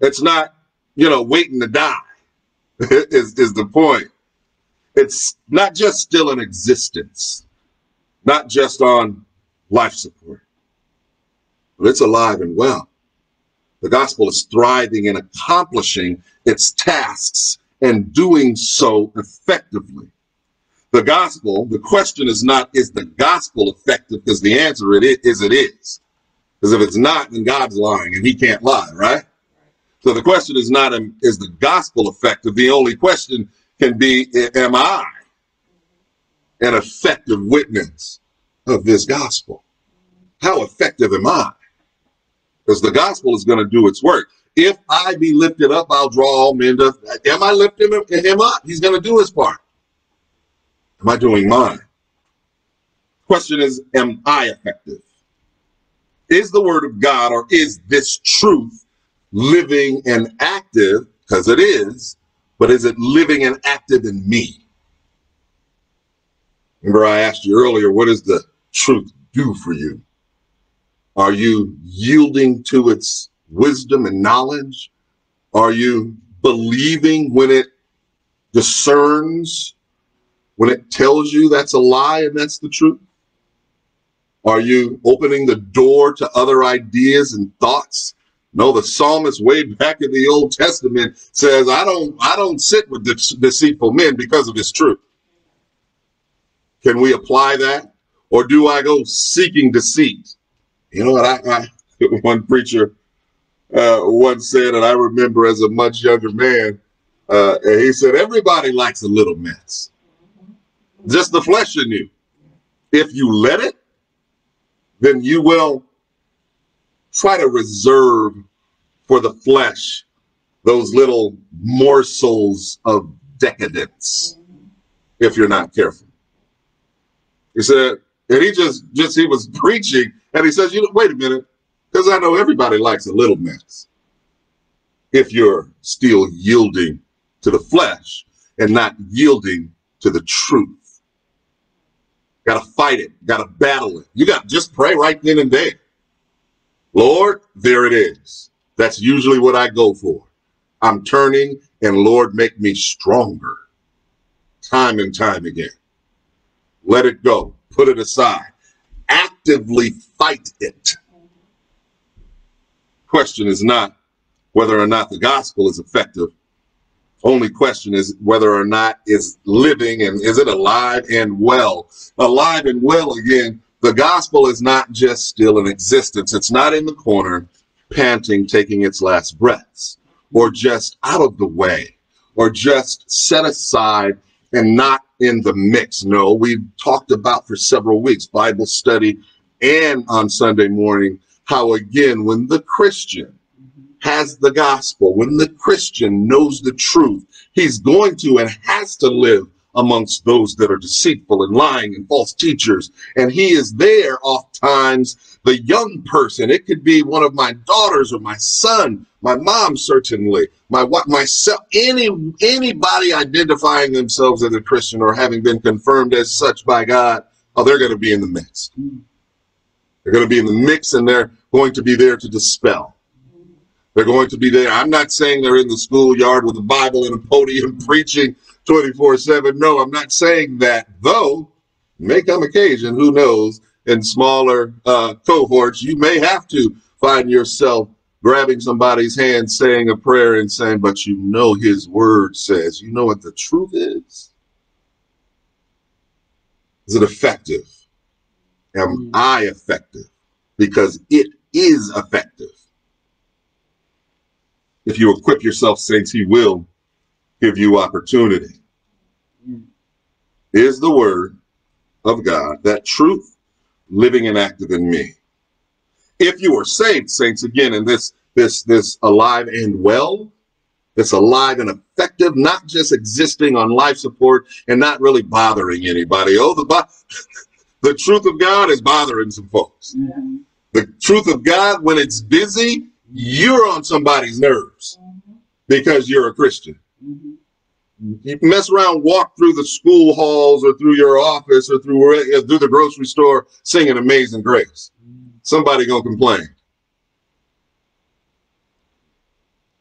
It's not, you know, waiting to die is the point. It's not just still in existence, not just on life support, but it's alive and well. The gospel is thriving and accomplishing its tasks and doing so effectively. The gospel, the question is not, is the gospel effective? Because the answer it is. Because if it's not, then God's lying and he can't lie, right? So the question is not, is the gospel effective? The only question can be, am I an effective witness of this gospel? How effective am I? Because the gospel is going to do its work. If I be lifted up, I'll draw all men to. Am I lifting him up? He's going to do his part. Am I doing mine? Question is, am I effective? Is the Word of God, or is this truth living and active? Because it is, but is it living and active in me? Remember, I asked you earlier, what does the truth do for you? Are you yielding to its wisdom and knowledge? Are you believing when it discerns, when it tells you that's a lie and that's the truth? Are you opening the door to other ideas and thoughts? No, the psalmist way back in the Old Testament says, I don't sit with deceitful men because of his truth. Can we apply that? Or do I go seeking deceit? You know what, one preacher once said, and I remember as a much younger man, he said, everybody likes a little mess. Just the flesh in you. If you let it, then you will try to reserve for the flesh those little morsels of decadence if you're not careful. He said, and he was preaching, and he says, you know, wait a minute, because I know everybody likes a little mess if you're still yielding to the flesh and not yielding to the truth. Got to fight it. Got to battle it. You got to just pray right then and there. Lord, there it is. That's usually what I go for. I'm turning, and Lord, make me stronger. Time and time again. Let it go. Put it aside. Actively fight it. Question is not whether or not the gospel is effective. Only question is whether or not it's living, and is it alive and well? Alive and well, again, the gospel is not just still in existence. It's not in the corner, panting, taking its last breaths, or just out of the way, or just set aside and not in the mix. No, we've talked about for several weeks, Bible study and on Sunday morning, how again, when the Christian has the gospel, when the Christian knows the truth, he's going to and has to live amongst those that are deceitful and lying and false teachers. And he is there oftentimes, the young person. It could be one of my daughters or my son, my mom, certainly, my wife, myself, anybody identifying themselves as a Christian or having been confirmed as such by God. Oh, they're going to be in the mix. They're going to be in the mix, and they're going to be there to dispel. They're going to be there. I'm not saying they're in the schoolyard with a Bible and a podium preaching 24/7. No, I'm not saying that, though may come occasion, who knows, in smaller cohorts, you may have to find yourself grabbing somebody's hand, saying a prayer and saying, but you know his word says, you know what the truth is? Is it effective? Am I effective? Because it is effective. If you equip yourself, saints, he will give you opportunity. Is the word of God, that truth, living and active in me? If you are saved, saints, again, in this alive and well, it's alive and effective, not just existing on life support and not really bothering anybody. Oh, the truth of God is bothering some folks. Yeah. The truth of God, when it's busy, you're on somebody's nerves because you're a Christian. You mess around, walk through the school halls or through your office or through the grocery store singing Amazing Grace. Somebody gonna complain.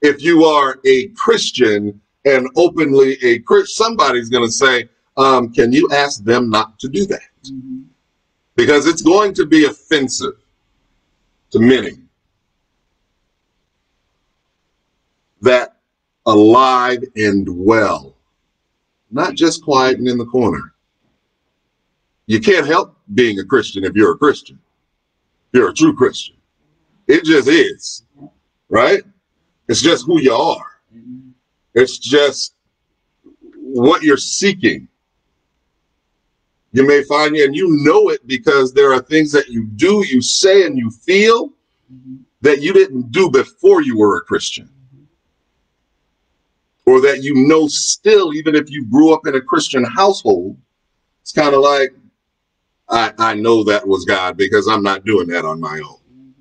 If you are a Christian and openly a Christian, somebody's gonna say, can you ask them not to do that? Because it's going to be offensive to many. That alive and well, not just quiet and in the corner. You can't help being a Christian if you're a Christian. You're a true Christian. It just is, right? It's just who you are. It's just what you're seeking. You may find you, and you know it, because there are things that you do, you say, and you feel that you didn't do before you were a Christian. Or that you know still, even if you grew up in a Christian household, it's kind of like, I know that was God because I'm not doing that on my own.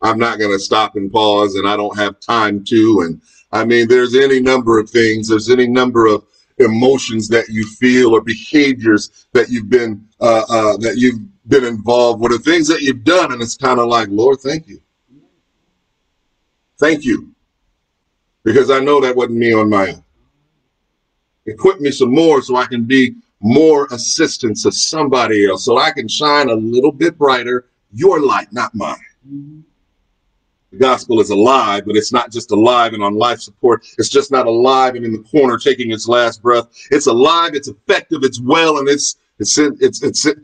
I'm not going to stop and pause, and I don't have time to. And I mean, there's any number of things, there's any number of emotions that you feel or behaviors that you've been involved with, or things that you've done. And it's kind of like, Lord, thank you. Thank you. Because I know that wasn't me on my own. Equip me some more so I can be more assistance to somebody else, so I can shine a little bit brighter, your light, not mine. The gospel is alive, but it's not just alive and on life support. It's just not alive and in the corner taking its last breath. It's alive, it's effective, it's well, and it's in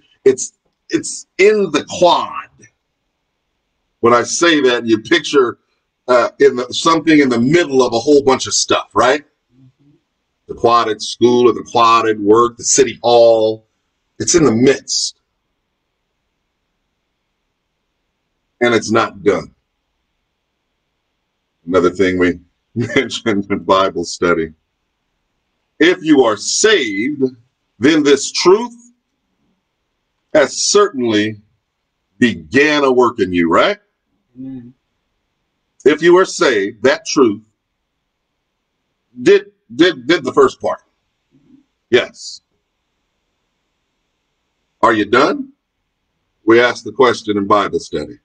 the quad. When I say that, you picture something in the middle of a whole bunch of stuff, right? The quad at school or the quad at work, the city hall. It's in the midst. And it's not done. Another thing we mentioned in Bible study. If you are saved, then this truth has certainly began a work in you, right? Mm-hmm. If you are saved, that truth did the first part. Yes. Are you done? We asked the question in Bible study.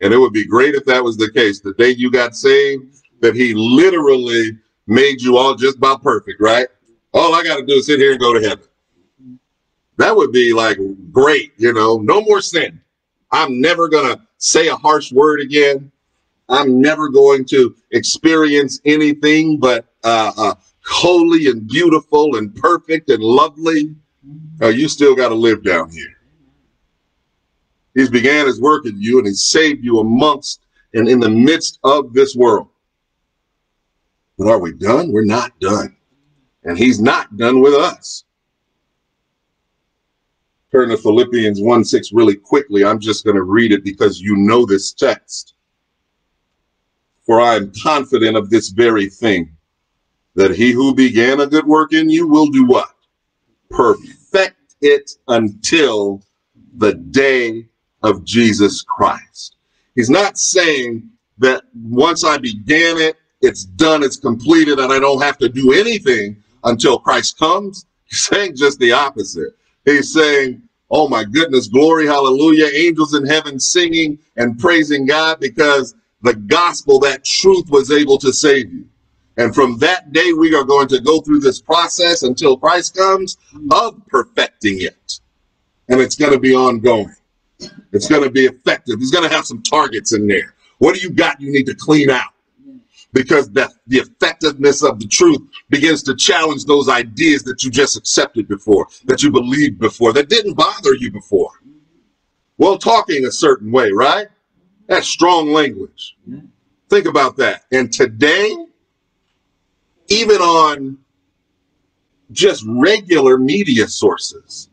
And it would be great if that was the case. The day you got saved, that he literally made you all just about perfect, right? All I got to do is sit here and go to heaven. That would be like great, you know, no more sin. I'm never going to say a harsh word again. I'm never going to experience anything but holy and beautiful and perfect and lovely. You still got to live down here. He's began his work in you, and he saved you amongst and in the midst of this world. But are we done? We're not done. And he's not done with us. Turn to Philippians 1:6 really quickly. I'm just going to read it because you know this text. For I am confident of this very thing, that he who began a good work in you will do what? perfect it until the day of Jesus Christ. He's not saying that once I began it, it's done, it's completed, and I don't have to do anything until Christ comes. He's saying just the opposite. He's saying, oh my goodness, glory, hallelujah, angels in heaven singing and praising God because the gospel, that truth, was able to save you. And from that day, we are going to go through this process until Christ comes of perfecting it. And it's going to be ongoing. It's going to be effective. It's going to have some targets in there. What do you got you need to clean out? Because the effectiveness of the truth begins to challenge those ideas that you just accepted before, that you believed before, that didn't bother you before. Well, talking a certain way, right? That's strong language. Think about that. And today, even on just regular media sources,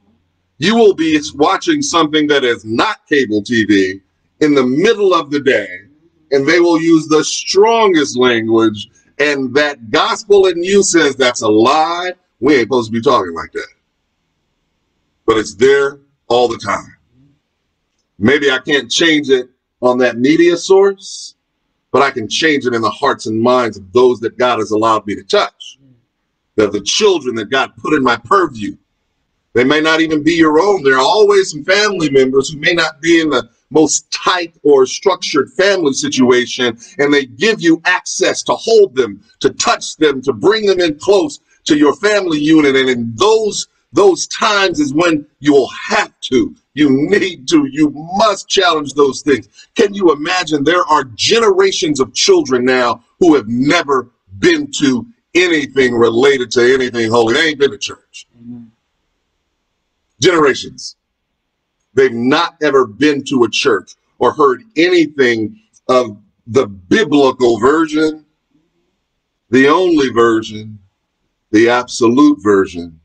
you will be watching something that is not cable TV in the middle of the day, and they will use the strongest language, and that gospel in you says that's a lie. We ain't supposed to be talking like that. But it's there all the time. Maybe I can't change it on that media source, but I can change it in the hearts and minds of those that God has allowed me to touch. That the children that God put in my purview, they may not even be your own. There are always some family members who may not be in the most tight or structured family situation, and they give you access to hold them, to touch them, to bring them in close to your family unit. And in those times is when you will have to, you need to, you must challenge those things. Can you imagine? There are generations of children now who have never been to anything related to anything holy. They ain't been to church. Generations. They've not ever been to a church or heard anything of the biblical version, the only version, the absolute version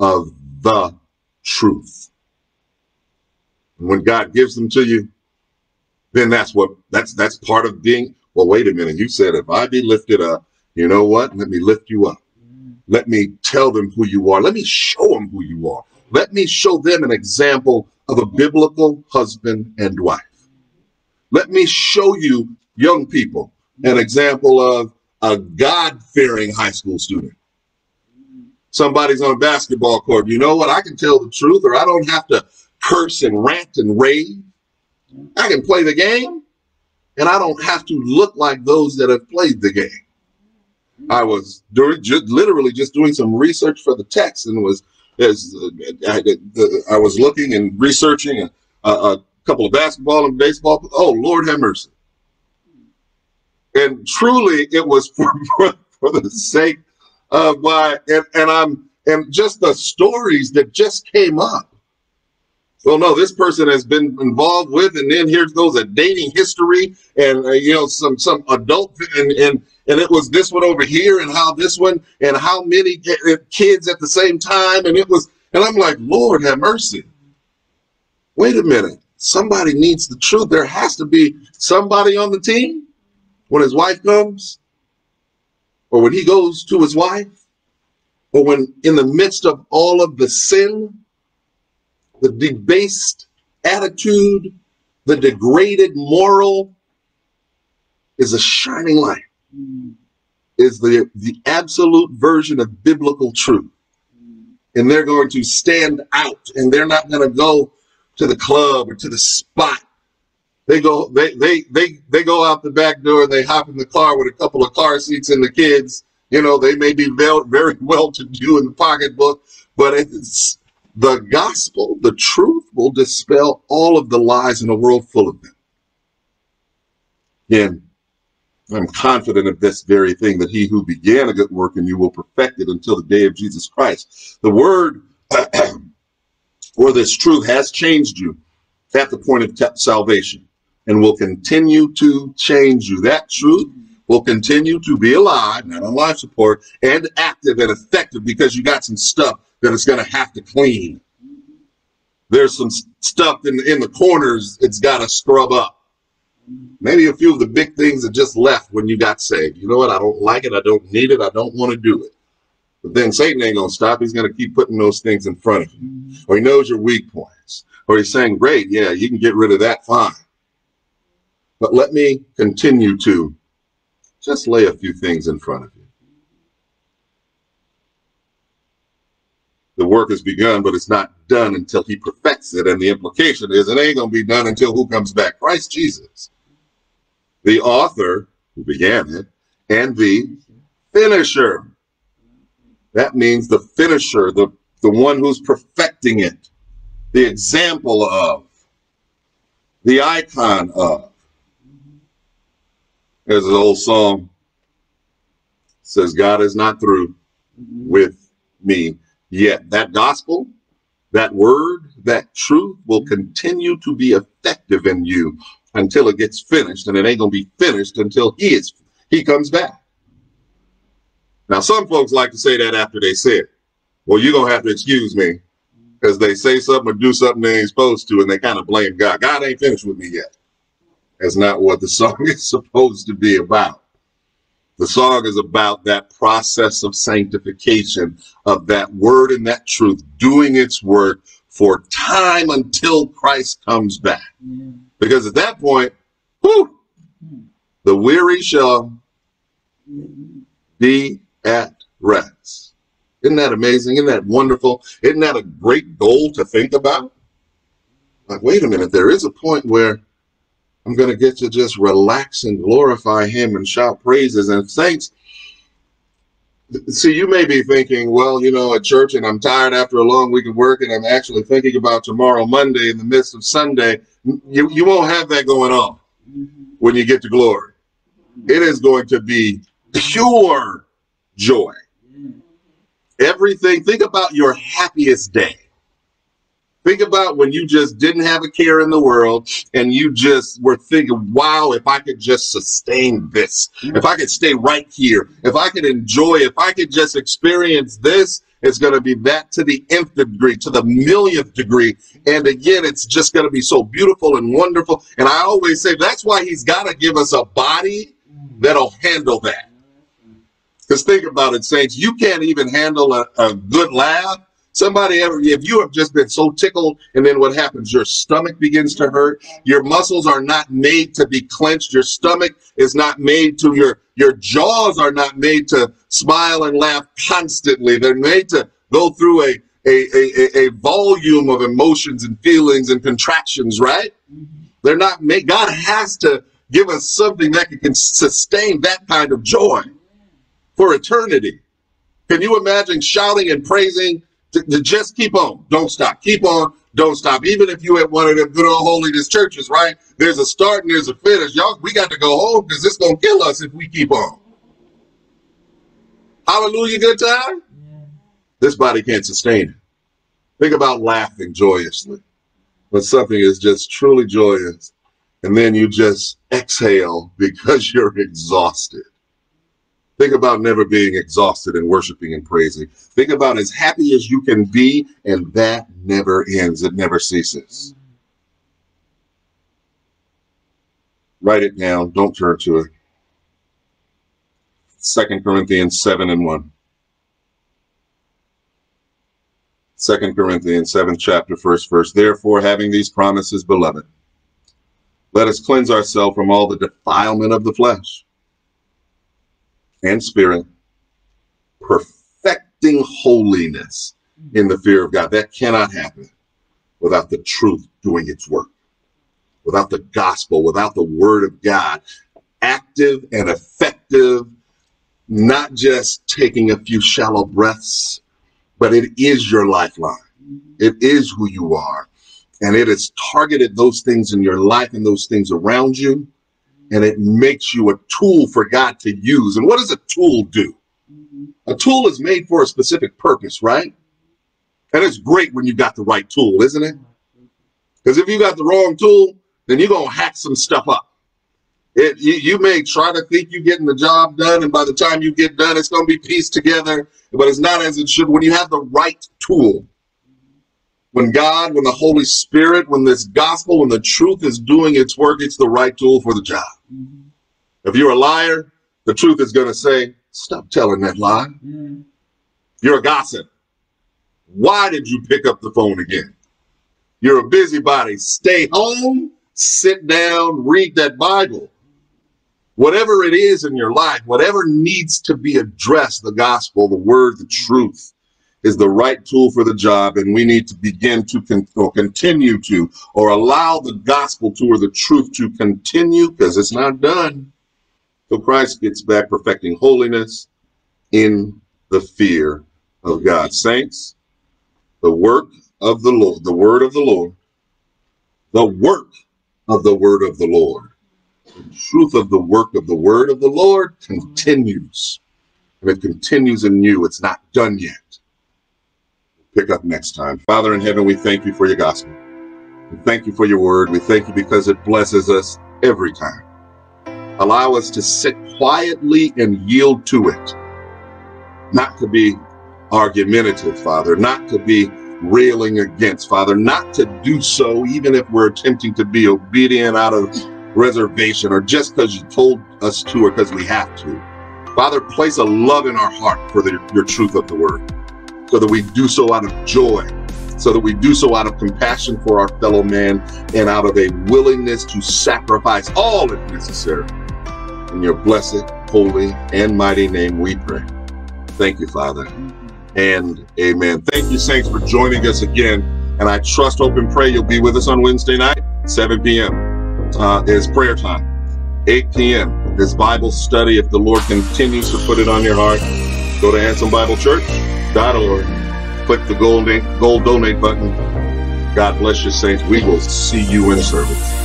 of the truth. And when God gives them to you, then that's part of being, well, wait a minute. You said, if I be lifted up, you know what? Let me lift you up. Let me tell them who you are. Let me show them who you are. Let me show them an example of a biblical husband and wife. Let me show you, young people, an example of a God-fearing high school student. Somebody's on a basketball court. You know what? I can tell the truth, or I don't have to curse and rant and rave. I can play the game, and I don't have to look like those that have played the game. I was literally just doing some research for the text, and I was looking and researching a couple of basketball and baseball. Oh, Lord have mercy. And truly, it was for the sake of my, and just the stories that just came up. Well, no, this person has been involved with, and then here goes a dating history, and some adult, and it was this one over here, and how this one, and how many kids at the same time, and it was, and I'm like, Lord have mercy. Wait a minute, somebody needs the truth. There has to be somebody on the team when his wife comes, or when he goes to his wife, or when in the midst of all of the sin, the debased attitude, the degraded moral, is a shining light, is the absolute version of biblical truth. And they're going to stand out, and they're not going to go to the club or to the spot. They go, they go out the back door, and they hop in the car with a couple of car seats and the kids. You know, they may be very well to do in the pocketbook, but it's the gospel, the truth, will dispel all of the lies in a world full of them. Again, I'm confident of this very thing, that he who began a good work in you will perfect it until the day of Jesus Christ. The word or this truth has changed you at the point of salvation and will continue to change you. That truth will continue to be alive, not on life support, and active and effective, because you got some stuff that it's going to have to clean. There's some stuff in the corners it's got to scrub up. Maybe a few of the big things that just left when you got saved. You know what? I don't like it. I don't need it. I don't want to do it. But then Satan ain't going to stop. He's going to keep putting those things in front of you. Or he knows your weak points. Or he's saying, great, yeah, you can get rid of that, fine. But let me continue to just lay a few things in front of you. The work has begun, but it's not done until he perfects it. And the implication is it ain't going to be done until who comes back? Christ Jesus, the author who began it, and the finisher. That means the finisher, the one who's perfecting it, the example of, the icon of. There's an old song that says, God is not through with me yet. That gospel, that word, that truth will continue to be effective in you until it gets finished, and it ain't going to be finished until he comes back. Now, some folks like to say that after they say it. Well, you're going to have to excuse me because they say something or do something they ain't supposed to, and they kind of blame God. God ain't finished with me yet. That's not what the song is supposed to be about. The song is about that process of sanctification, of that word and that truth doing its work for time until Christ comes back. Because at that point, whew, the weary shall be at rest. Isn't that amazing? Isn't that wonderful? Isn't that a great goal to think about? Like, wait a minute, there is a point where I'm going to get to just relax and glorify him and shout praises and thanks. See, you may be thinking, well, you know, at church and I'm tired after a long week of work and I'm actually thinking about tomorrow, Monday, in the midst of Sunday. You won't have that going on when you get to glory. It is going to be pure joy. Everything. Think about your happiest day. Think about when you just didn't have a care in the world and you just were thinking, wow, if I could just sustain this, if I could stay right here, if I could enjoy, if I could just experience this, it's going to be that to the nth degree, to the millionth degree. And again, it's just going to be so beautiful and wonderful. And I always say that's why he's got to give us a body that'll handle that. Because think about it, saints, you can't even handle a good laugh. Somebody ever, if you have just been so tickled, and then what happens? Your stomach begins to hurt. Your muscles are not made to be clenched. Your stomach is not made to, your jaws are not made to smile and laugh constantly. They're made to go through a volume of emotions and feelings and contractions, right? They're not made. God has to give us something that can sustain that kind of joy for eternity. Can you imagine shouting and praising? To just keep on, don't stop, keep on, don't stop. Even if you at one of them good old holiness churches, right? There's a start and there's a finish. Y'all, we got to go home because it's going to kill us if we keep on. Hallelujah, good time? Yeah. This body can't sustain it. Think about laughing joyously when something is just truly joyous, and then you just exhale because you're exhausted. Think about never being exhausted and worshiping and praising. Think about as happy as you can be, and that never ends. It never ceases. Write it down. Don't turn to it. 2 Corinthians 7:1. 2 Corinthians 7:1. Therefore, having these promises, beloved, let us cleanse ourselves from all the defilement of the flesh and spirit, perfecting holiness in the fear of God. That cannot happen without the truth doing its work, without the gospel, without the word of God, active and effective, not just taking a few shallow breaths, but it is your lifeline. It is who you are. And it has targeted those things in your life and those things around you. And it makes you a tool for God to use. And what does a tool do? A tool is made for a specific purpose, right? And it's great when you got the right tool, isn't it? Because if you got the wrong tool, then you're going to hack some stuff up. You may try to think you're getting the job done, and by the time you get done, it's going to be pieced together, but it's not as it should. When you have the right tool, when God, when the Holy Spirit, when this gospel, when the truth is doing its work, it's the right tool for the job. If you're a liar, the truth is going to say, stop telling that lie. If You're a gossip. Why did you pick up the phone again? You're a busybody. Stay home, sit down, read that Bible. Whatever it is in your life, whatever needs to be addressed, the gospel, the word, the truth is the right tool for the job. And we need to begin to continue to, or allow the gospel to, or the truth to continue, because it's not done till Christ gets back, perfecting holiness in the fear of God. Saints, the work of the Lord, the word of the Lord, the work of the word of the Lord, the truth of the work of the word of the Lord continues, and it continues in you. It's not done yet. Pick up next time. Father in heaven, we thank you for your gospel. We thank you for your word. We thank you because it blesses us every time. Allow us to sit quietly and yield to it, not to be argumentative, Father, not to be railing against, Father, not to do so even if we're attempting to be obedient out of reservation, or just because you told us to, or because we have to. Father, place a love in our heart for your truth of the word, so that we do so out of joy, so that we do so out of compassion for our fellow man, and out of a willingness to sacrifice all if necessary. In your blessed, holy, and mighty name we pray. Thank you, Father, and amen. Thank you, saints, for joining us again, and I trust, hope, and pray you'll be with us on Wednesday night, 7 p.m. Is prayer time. 8 p.m. is Bible study. If the Lord continues to put it on your heart, go to AnselmBibleChurch.org. Click the gold donate button. God bless you, saints. We will see you in service.